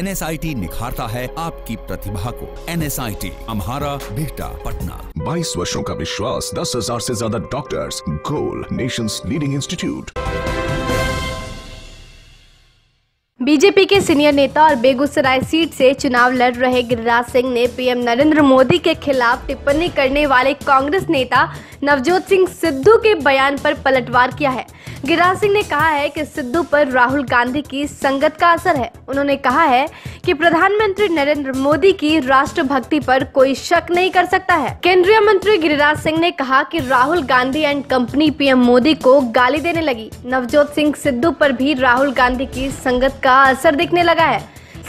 NSIT निखारता है आपकी प्रतिभा को। NSIT अम्हारा बेहटा पटना। 22 वर्षों का विश्वास, 10,000 से ज्यादा डॉक्टर्स, गोल नेशंस लीडिंग इंस्टीट्यूट। बीजेपी के सीनियर नेता और बेगुसराय सीट से चुनाव लड़ रहे गिरिराज सिंह ने पीएम नरेंद्र मोदी के खिलाफ टिप्पणी करने वाले कांग्रेस नेता नवजोत सिंह सिद्धू के बयान पर पलटवार किया है। गिरिराज सिंह ने कहा है कि सिद्धू पर राहुल गांधी की संगत का असर है। उन्होंने कहा है कि प्रधानमंत्री नरेंद्र मोदी की राष्ट्रभक्ति पर कोई शक नहीं कर सकता है। केंद्रीय मंत्री गिरिराज सिंह ने कहा कि Rahul Gandhi and company PM Modi को गाली देने लगी। नवजोत सिंह सिद्धू पर भी राहुल गांधी की संगत का असर दिखने लगा है।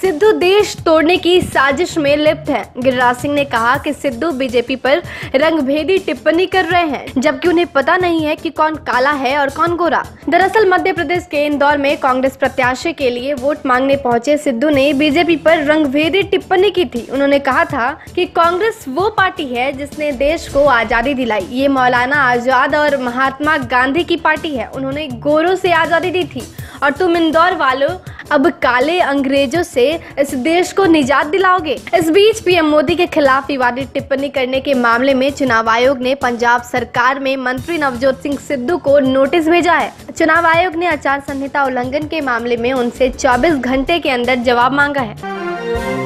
सिद्धू देश तोड़ने की साजिश में लिप्त हैं। गिरिराज सिंह ने कहा कि सिद्धू बीजेपी पर रंगभेदी टिप्पणी कर रहे हैं, जबकि उन्हें पता नहीं है कि कौन काला है और कौन गोरा। दरअसल मध्य प्रदेश के इंदौर में कांग्रेस प्रत्याशी के लिए वोट मांगने पहुंचे सिद्धू ने बीजेपी पर रंगभेदी टिप्पणी की थी। उन्होंने कहा था कि कांग्रेस वो पार्टी है जिसने देश को आजादी दिलाई। ये मौलाना आजाद और महात्मा गांधी की पार्टी है। उन्होंने गोरों से आजादी दी थी और तुम इंदौर वालों अब काले अंग्रेजों से इस देश को निजात दिलाओगे। इस बीच पीएम मोदी के खिलाफ विवादित टिप्पणी करने के मामले में चुनाव आयोग ने पंजाब सरकार में मंत्री नवजोत सिंह सिद्धू को नोटिस भेजा है। चुनाव आयोग ने आचार संहिता उल्लंघन के मामले में उनसे 24 घंटे के अंदर जवाब मांगा है।